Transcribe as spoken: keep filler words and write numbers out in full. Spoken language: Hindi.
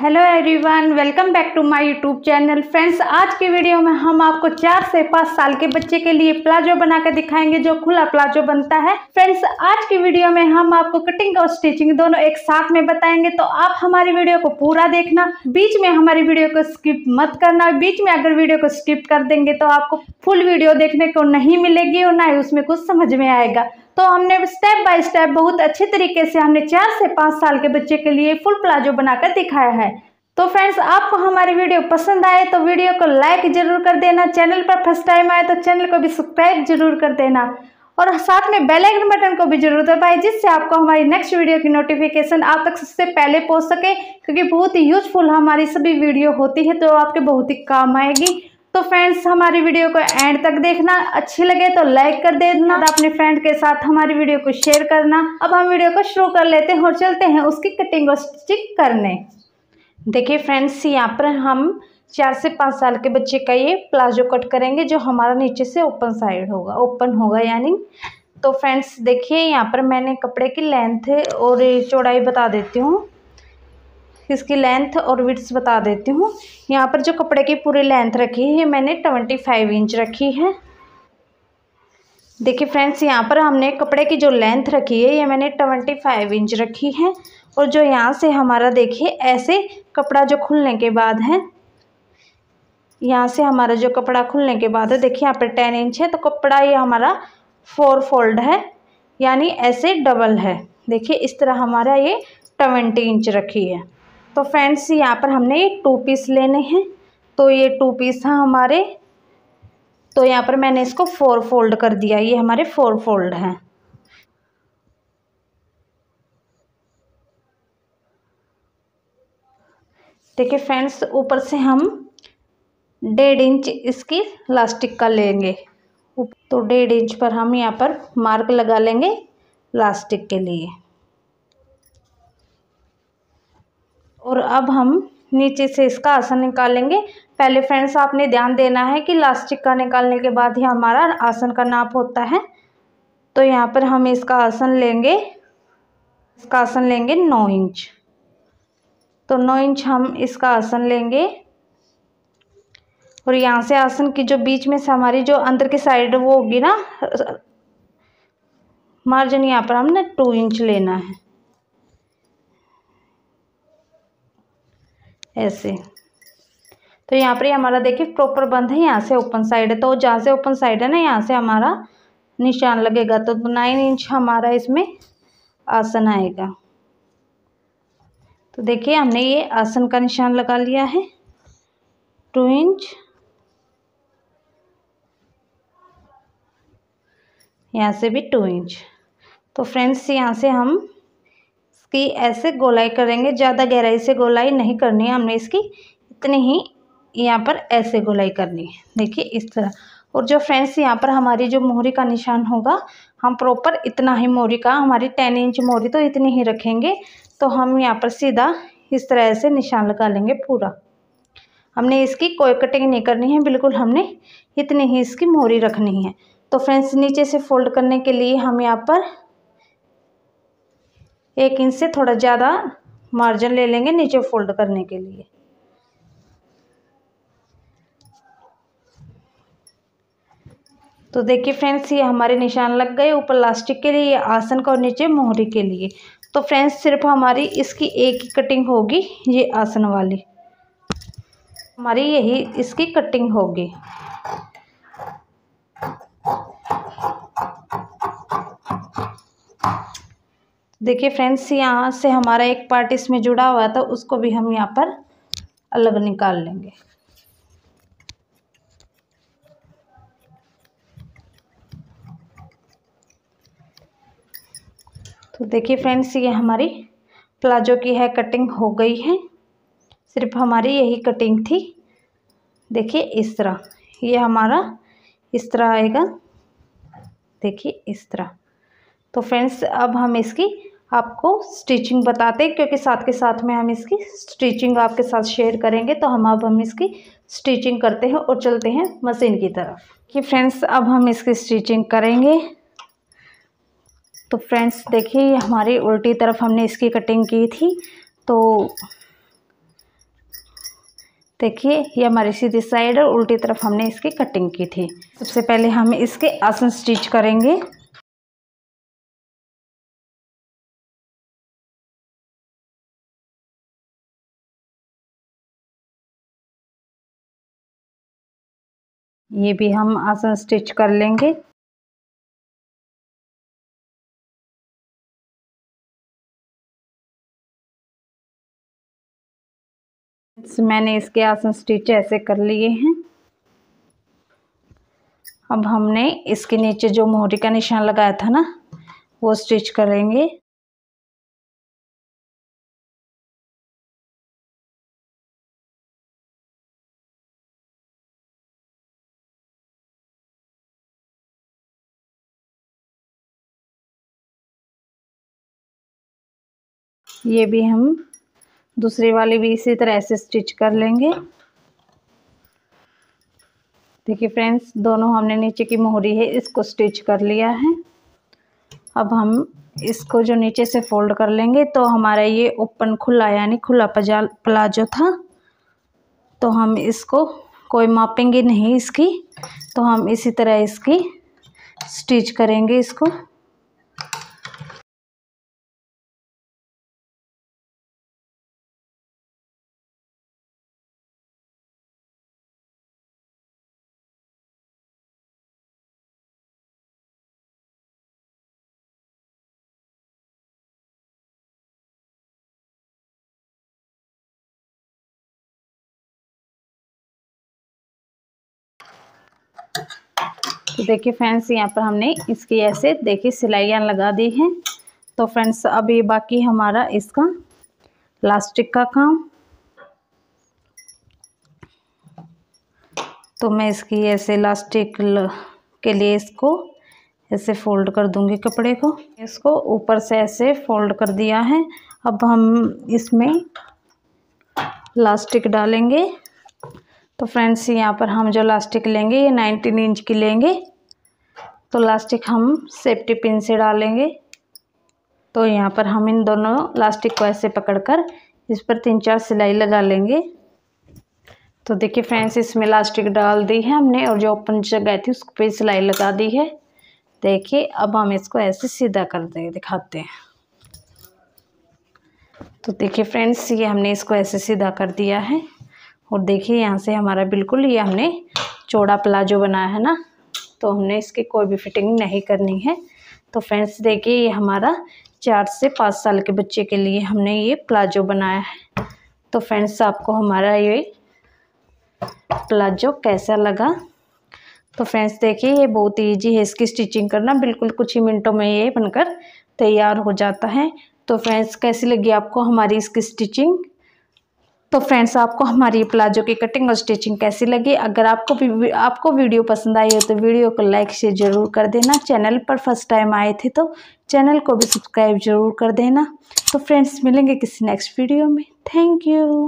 Hello everyone, welcome back to my YouTube channel. Friends, आज की वीडियो में हम आपको चार से पाँच साल के बच्चे के लिए प्लाजो बनाकर दिखाएंगे जो खुला प्लाजो बनता है। फ्रेंड्स, आज की वीडियो में हम आपको कटिंग और स्टिचिंग दोनों एक साथ में बताएंगे, तो आप हमारी वीडियो को पूरा देखना, बीच में हमारी वीडियो को स्किप मत करना। बीच में अगर वीडियो को स्किप कर देंगे तो आपको फुल वीडियो देखने को नहीं मिलेगी और ना ही उसमें कुछ समझ में आएगा। तो हमने स्टेप बाय स्टेप बहुत अच्छे तरीके से हमने चार से पाँच साल के बच्चे के लिए फुल प्लाजो बनाकर दिखाया है। तो फ्रेंड्स, आपको हमारी वीडियो पसंद आए तो वीडियो को लाइक जरूर कर देना। चैनल पर फर्स्ट टाइम आए तो चैनल को भी सब्सक्राइब जरूर कर देना और साथ में बेल आइकन बटन को भी जरूर दबाएं, जिससे आपको हमारी नेक्स्ट वीडियो की नोटिफिकेशन आप तक सबसे पहले पहुँच सके, क्योंकि बहुत ही यूजफुल हमारी सभी वीडियो होती है, तो आपके बहुत ही काम आएगी। तो फ्रेंड्स, हमारी वीडियो को एंड तक देखना, अच्छी लगे तो लाइक कर देना और अपने फ्रेंड के साथ हमारी वीडियो को शेयर करना। अब हम वीडियो को शुरू कर लेते हैं और चलते हैं उसकी कटिंग और स्टिचिंग करने। देखिए फ्रेंड्स, यहाँ पर हम चार से पाँच साल के बच्चे का ये प्लाजो कट करेंगे जो हमारा नीचे से ओपन साइड होगा, ओपन होगा यानी। तो फ्रेंड्स देखिए, यहाँ पर मैंने कपड़े की लेंथ और चौड़ाई बता देती हूँ, इसकी लेंथ और विड्थ बता देती हूँ। यहाँ पर जो कपड़े की पूरी लेंथ रखी है मैंने ट्वेंटी फाइव इंच रखी है। देखिए फ्रेंड्स, यहाँ पर हमने कपड़े की जो लेंथ रखी है ये मैंने ट्वेंटी फाइव इंच रखी है। और जो यहाँ से हमारा देखिए ऐसे कपड़ा जो खुलने के बाद है, यहाँ से हमारा जो कपड़ा खुलने के बाद है, देखिए यहाँ पर टेन इंच है, तो कपड़ा ये हमारा फोर फोल्ड है यानी ऐसे डबल है। देखिए इस तरह हमारा ये ट्वेंटी इंच रखी है। तो फ्रेंड्स, यहाँ पर हमने ये टू पीस लेने हैं, तो ये टू पीस हैं हमारे, तो यहाँ पर मैंने इसको फोर फोल्ड कर दिया, ये हमारे फोर फोल्ड हैं। देखिए फ्रेंड्स, ऊपर से हम डेढ़ इंच इसकी लास्टिक का लेंगे, तो डेढ़ इंच पर हम यहाँ पर मार्क लगा लेंगे लास्टिक के लिए। और अब हम नीचे से इसका आसन निकालेंगे। पहले फ्रेंड्स आपने ध्यान देना है कि लास्टिक का निकालने के बाद ही हमारा आसन का नाप होता है। तो यहाँ पर हम इसका आसन लेंगे, इसका आसन लेंगे नौ इंच, तो नौ इंच हम इसका आसन लेंगे। और यहाँ से आसन की जो बीच में से हमारी जो अंदर की साइड वो होगी ना मार्जिन, यहाँ पर हमने टू इंच लेना है ऐसे। तो यहाँ पर हमारा देखिए प्रॉपर बंद है, यहाँ से ओपन साइड है, तो जहाँ से ओपन साइड है ना यहाँ से हमारा निशान लगेगा, तो नाइन इंच हमारा इसमें आसन आएगा। तो देखिए हमने ये आसन का निशान लगा लिया है टू इंच, यहाँ से भी टू इंच। तो फ्रेंड्स, यहाँ से हम इसकी ऐसे गोलाई करेंगे, ज़्यादा गहराई से गोलाई नहीं करनी है हमने इसकी, इतनी ही यहाँ पर ऐसे गोलाई करनी है, देखिए इस तरह। और जो फ्रेंड्स यहाँ पर हमारी जो मोहरी का निशान होगा, हम प्रॉपर इतना ही मोहरी का, हमारी टेन इंच मोहरी तो इतनी ही रखेंगे, तो हम यहाँ पर सीधा इस तरह से निशान लगा लेंगे पूरा। हमने इसकी कोई कटिंग नहीं करनी है, बिल्कुल हमने इतनी ही इसकी मोहरी रखनी है। तो फ्रेंड्स, नीचे से फोल्ड करने के लिए हम यहाँ पर एक इंच से थोड़ा ज़्यादा मार्जिन ले लेंगे नीचे फोल्ड करने के लिए। तो देखिए फ्रेंड्स, ये हमारे निशान लग गए, ऊपर लास्टिक के लिए, आसन का, और नीचे मोहरी के लिए। तो फ्रेंड्स, सिर्फ हमारी इसकी एक ही कटिंग होगी, ये आसन वाली हमारी यही इसकी कटिंग होगी। देखिए फ्रेंड्स, यहाँ से हमारा एक पार्ट इसमें जुड़ा हुआ था, उसको भी हम यहाँ पर अलग निकाल लेंगे। तो देखिए फ्रेंड्स, ये हमारी प्लाजो की है कटिंग हो गई है, सिर्फ हमारी यही कटिंग थी। देखिए इस तरह ये हमारा इस तरह आएगा, देखिए इस तरह। तो फ्रेंड्स, अब हम इसकी आपको स्टिचिंग बताते हैं, क्योंकि साथ के साथ में हम इसकी स्टिचिंग आपके साथ शेयर करेंगे। तो हम अब हम इसकी स्टिचिंग करते हैं और चलते हैं मशीन की तरफ। कि फ्रेंड्स, अब हम इसकी स्टिचिंग करेंगे। तो फ्रेंड्स देखिए, हमारी उल्टी तरफ हमने इसकी कटिंग की थी, तो देखिए ये हमारी सीधी साइड और उल्टी तरफ हमने इसकी कटिंग की थी। सबसे पहले हम इसके आसन स्टिच करेंगे। ये भी हम आसन स्टिच कर लेंगे। मैंने इसके आसन स्टिच ऐसे कर लिए हैं। अब हमने इसके नीचे जो मोहरी का निशान लगाया था ना, वो स्टिच करेंगे। ये भी हम दूसरे वाले भी इसी तरह ऐसे स्टिच कर लेंगे। देखिए फ्रेंड्स, दोनों हमने नीचे की मोहरी है इसको स्टिच कर लिया है। अब हम इसको जो नीचे से फोल्ड कर लेंगे तो हमारा ये ओपन खुला यानी खुला प्लाजो था, तो हम इसको कोई मापेंगे नहीं इसकी, तो हम इसी तरह इसकी स्टिच करेंगे इसको। तो देखिए फ्रेंड्स, यहाँ पर हमने इसकी ऐसे देखिए सिलाइयाँ लगा दी हैं। तो फ्रेंड्स अब ये बाकी हमारा इसका लास्टिक का काम, तो मैं इसकी ऐसे लास्टिक के लिए इसको ऐसे फोल्ड कर दूँगी कपड़े को। इसको ऊपर से ऐसे फोल्ड कर दिया है। अब हम इसमें लास्टिक डालेंगे। तो फ्रेंड्स यहाँ पर हम जो लास्टिक लेंगे ये नाइनटीन इंच की लेंगे, तो लास्टिक हम सेफ्टी पिन से डालेंगे। तो यहाँ पर हम इन दोनों लास्टिक को ऐसे पकड़कर इस पर तीन चार सिलाई लगा लेंगे। तो देखिए फ्रेंड्स, इसमें लास्टिक डाल दी है हमने और जो ओपन जगह थी उसको पे सिलाई लगा दी है। देखिए अब हम इसको ऐसे सीधा कर देंगे, दिखाते हैं। तो देखिए फ्रेंड्स, ये हमने इसको ऐसे सीधा कर दिया है और देखिए यहाँ से हमारा बिल्कुल ये हमने चौड़ा प्लाजो बनाया है ना, तो हमने इसकी कोई भी फिटिंग नहीं करनी है। तो फ्रेंड्स देखिए, ये हमारा चार से पाँच साल के बच्चे के लिए हमने ये प्लाजो बनाया है। तो फ्रेंड्स आपको हमारा ये प्लाजो कैसा लगा? तो फ्रेंड्स देखिए, ये बहुत ईजी है इसकी स्टिचिंग करना, बिल्कुल कुछ ही मिनटों में ये बनकर तैयार हो जाता है। तो फ्रेंड्स कैसी लगी आपको हमारी इसकी स्टिचिंग? तो फ्रेंड्स आपको हमारी प्लाजो की कटिंग और स्टिचिंग कैसी लगी? अगर आपको भी आपको वीडियो पसंद आई हो तो वीडियो को लाइक शेयर जरूर कर देना। चैनल पर फर्स्ट टाइम आए थे तो चैनल को भी सब्सक्राइब जरूर कर देना। तो फ्रेंड्स मिलेंगे किसी नेक्स्ट वीडियो में। Thank you.